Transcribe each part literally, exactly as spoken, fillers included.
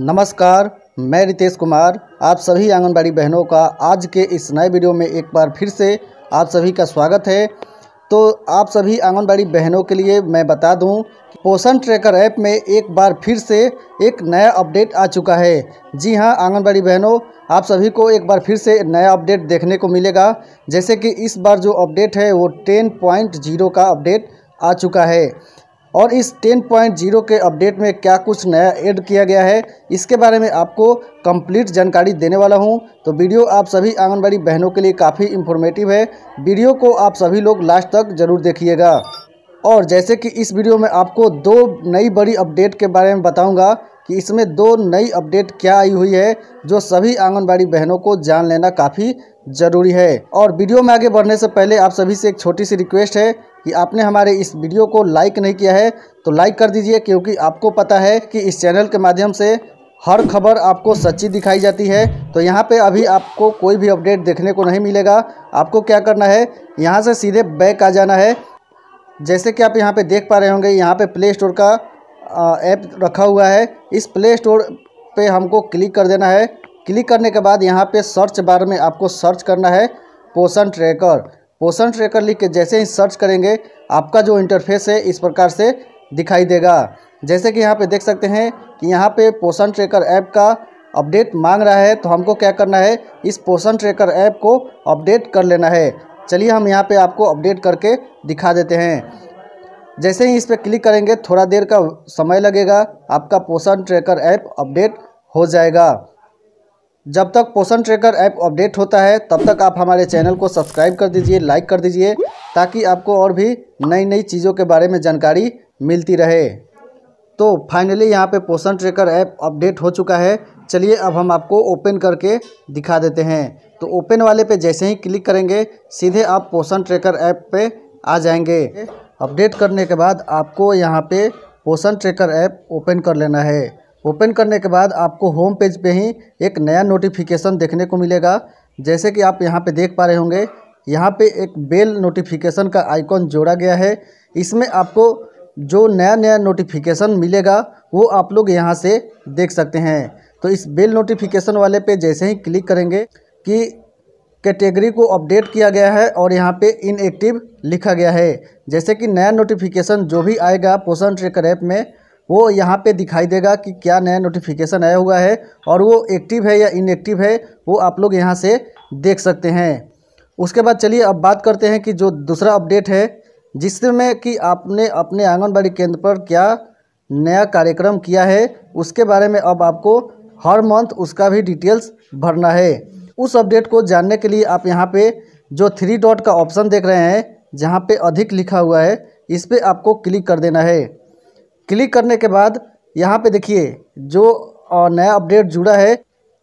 नमस्कार, मैं रितेश कुमार, आप सभी आंगनबाड़ी बहनों का आज के इस नए वीडियो में एक बार फिर से आप सभी का स्वागत है। तो आप सभी आंगनबाड़ी बहनों के लिए मैं बता दूं, पोषण ट्रैकर ऐप में एक बार फिर से एक नया अपडेट आ चुका है। जी हां आंगनबाड़ी बहनों, आप सभी को एक बार फिर से नया अपडेट देखने को मिलेगा। जैसे कि इस बार जो अपडेट है वो टेन पॉइंट ज़ीरो का अपडेट आ चुका है और इस टेन पॉइंट ज़ीरो के अपडेट में क्या कुछ नया ऐड किया गया है इसके बारे में आपको कंप्लीट जानकारी देने वाला हूं। तो वीडियो आप सभी आंगनबाड़ी बहनों के लिए काफ़ी इन्फॉर्मेटिव है, वीडियो को आप सभी लोग लास्ट तक ज़रूर देखिएगा। और जैसे कि इस वीडियो में आपको दो नई बड़ी अपडेट के बारे में बताऊंगा कि इसमें दो नई अपडेट क्या आई हुई है जो सभी आंगनबाड़ी बहनों को जान लेना काफ़ी ज़रूरी है। और वीडियो में आगे बढ़ने से पहले आप सभी से एक छोटी सी रिक्वेस्ट है कि आपने हमारे इस वीडियो को लाइक नहीं किया है तो लाइक कर दीजिए, क्योंकि आपको पता है कि इस चैनल के माध्यम से हर खबर आपको सच्ची दिखाई जाती है। तो यहाँ पे अभी आपको कोई भी अपडेट देखने को नहीं मिलेगा। आपको क्या करना है, यहाँ से सीधे बैक आ जाना है। जैसे कि आप यहाँ पे देख पा रहे होंगे, यहाँ पे प्ले स्टोर का ऐप रखा हुआ है, इस प्ले स्टोर पे हमको क्लिक कर देना है। क्लिक करने के बाद यहाँ पे सर्च बार में आपको सर्च करना है पोषण ट्रैकर। पोषण ट्रैकर लिख के जैसे ही सर्च करेंगे आपका जो इंटरफेस है इस प्रकार से दिखाई देगा। जैसे कि यहाँ पे देख सकते हैं कि यहाँ पे पोषण ट्रैकर ऐप का अपडेट मांग रहा है, तो हमको क्या करना है, इस पोषण ट्रैकर ऐप को अपडेट कर लेना है। चलिए हम यहाँ पे आपको अपडेट करके दिखा देते हैं। जैसे ही इस पर क्लिक करेंगे थोड़ा देर का समय लगेगा, आपका पोषण ट्रैकर ऐप अपडेट हो जाएगा। जब तक पोषण ट्रैकर ऐप अपडेट होता है तब तक आप हमारे चैनल को सब्सक्राइब कर दीजिए, लाइक कर दीजिए, ताकि आपको और भी नई नई चीज़ों के बारे में जानकारी मिलती रहे। तो फाइनली यहाँ पे पोषण ट्रैकर ऐप अपडेट हो चुका है। चलिए अब हम आपको ओपन करके दिखा देते हैं। तो ओपन वाले पे जैसे ही क्लिक करेंगे सीधे आप पोषण ट्रैकर ऐप पर आ जाएंगे। अपडेट करने के बाद आपको यहाँ पर पोषण ट्रैकर ऐप ओपन कर लेना है। ओपन करने के बाद आपको होम पेज पे ही एक नया नोटिफिकेशन देखने को मिलेगा। जैसे कि आप यहाँ पे देख पा रहे होंगे, यहाँ पे एक बेल नोटिफिकेशन का आइकॉन जोड़ा गया है। इसमें आपको जो नया नया नोटिफिकेशन मिलेगा वो आप लोग यहाँ से देख सकते हैं। तो इस बेल नोटिफिकेशन वाले पे जैसे ही क्लिक करेंगे कि कैटेगरी को अपडेट किया गया है और यहाँ पे इनएक्टिव लिखा गया है। जैसे कि नया नोटिफिकेशन जो भी आएगा पोषण ट्रैकर ऐप में वो यहाँ पे दिखाई देगा कि क्या नया नोटिफिकेशन आया हुआ है और वो एक्टिव है या इनएक्टिव है, वो आप लोग यहाँ से देख सकते हैं। उसके बाद चलिए अब बात करते हैं कि जो दूसरा अपडेट है जिसमें कि आपने अपने आंगनबाड़ी केंद्र पर क्या नया कार्यक्रम किया है उसके बारे में अब आपको हर मंथ उसका भी डिटेल्स भरना है। उस अपडेट को जानने के लिए आप यहाँ पर जो थ्री डॉट का ऑप्शन देख रहे हैं जहाँ पर अधिक लिखा हुआ है इस पर आपको क्लिक कर देना है। क्लिक करने के बाद यहाँ पे देखिए जो नया अपडेट जुड़ा है,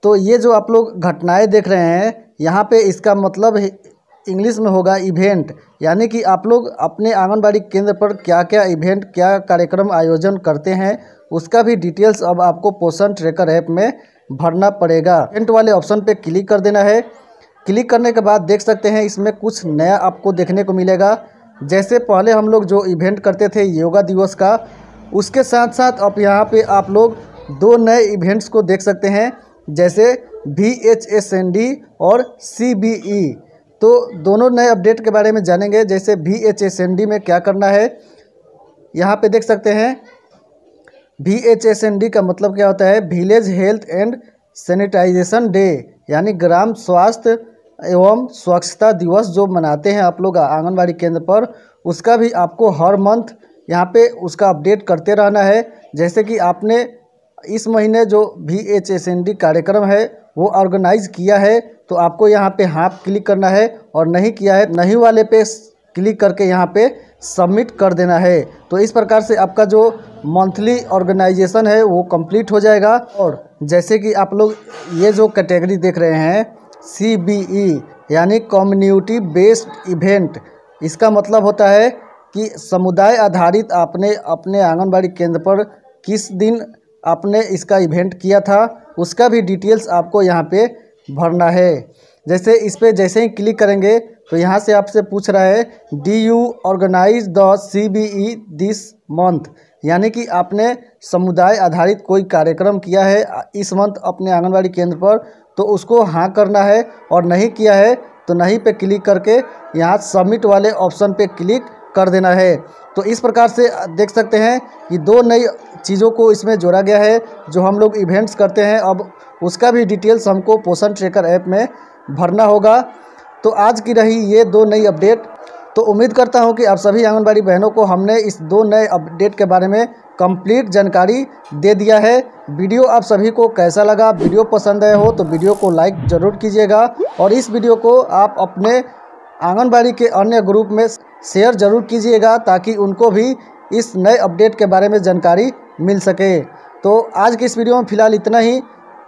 तो ये जो आप लोग घटनाएं देख रहे हैं यहाँ पे इसका मतलब इंग्लिश में होगा इवेंट, यानी कि आप लोग अपने आंगनबाड़ी केंद्र पर क्या क्या इवेंट क्या कार्यक्रम आयोजन करते हैं उसका भी डिटेल्स अब आपको पोषण ट्रैकर ऐप में भरना पड़ेगा। इवेंट वाले ऑप्शन पे क्लिक कर देना है। क्लिक करने के बाद देख सकते हैं इसमें कुछ नया आपको देखने को मिलेगा। जैसे पहले हम लोग जो इवेंट करते थे योगा दिवस का, उसके साथ साथ अब यहाँ पे आप लोग दो नए इवेंट्स को देख सकते हैं, जैसे V H S N D और सी बी ई। तो दोनों नए अपडेट के बारे में जानेंगे। जैसे V H S N D में क्या करना है, यहाँ पे देख सकते हैं V H S N D का मतलब क्या होता है, village health and sanitization day, यानी ग्राम स्वास्थ्य एवं स्वच्छता दिवस जो मनाते हैं आप लोग आंगनबाड़ी केंद्र पर, उसका भी आपको हर मंथ यहाँ पे उसका अपडेट करते रहना है। जैसे कि आपने इस महीने जो V H S N D कार्यक्रम है वो ऑर्गेनाइज किया है तो आपको यहाँ पे हाँ क्लिक करना है, और नहीं किया है नहीं वाले पे क्लिक करके यहाँ पे सबमिट कर देना है। तो इस प्रकार से आपका जो मंथली ऑर्गेनाइजेशन है वो कंप्लीट हो जाएगा। और जैसे कि आप लोग ये जो कैटेगरी देख रहे हैं सी बी ई, यानी कम्युनिटी बेस्ड इवेंट, इसका मतलब होता है कि समुदाय आधारित आपने अपने आंगनबाड़ी केंद्र पर किस दिन आपने इसका इवेंट किया था उसका भी डिटेल्स आपको यहाँ पे भरना है। जैसे इस पर जैसे ही क्लिक करेंगे तो यहाँ से आपसे पूछ रहा है did you organise the C B E this month, यानी कि आपने समुदाय आधारित कोई कार्यक्रम किया है इस मंथ अपने आंगनबाड़ी केंद्र पर तो उसको हाँ करना है, और नहीं किया है तो नहीं पे क्लिक करके यहाँ सबमिट वाले ऑप्शन पे क्लिक कर देना है। तो इस प्रकार से देख सकते हैं कि दो नई चीज़ों को इसमें जोड़ा गया है। जो हम लोग इवेंट्स करते हैं अब उसका भी डिटेल्स हमको पोषण ट्रैकर ऐप में भरना होगा। तो आज की रही ये दो नई अपडेट। तो उम्मीद करता हूं कि आप सभी आंगनबाड़ी बहनों को हमने इस दो नए अपडेट के बारे में कंप्लीट जानकारी दे दिया है। वीडियो आप सभी को कैसा लगा, वीडियो पसंद आया हो तो वीडियो को लाइक ज़रूर कीजिएगा और इस वीडियो को आप अपने आंगनबाड़ी के अन्य ग्रुप में शेयर ज़रूर कीजिएगा ताकि उनको भी इस नए अपडेट के बारे में जानकारी मिल सके। तो आज की इस वीडियो में फ़िलहाल इतना ही।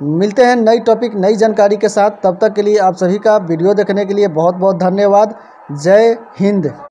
मिलते हैं नई टॉपिक नई जानकारी के साथ। तब तक के लिए आप सभी का वीडियो देखने के लिए बहुत बहुत धन्यवाद। जय हिंद।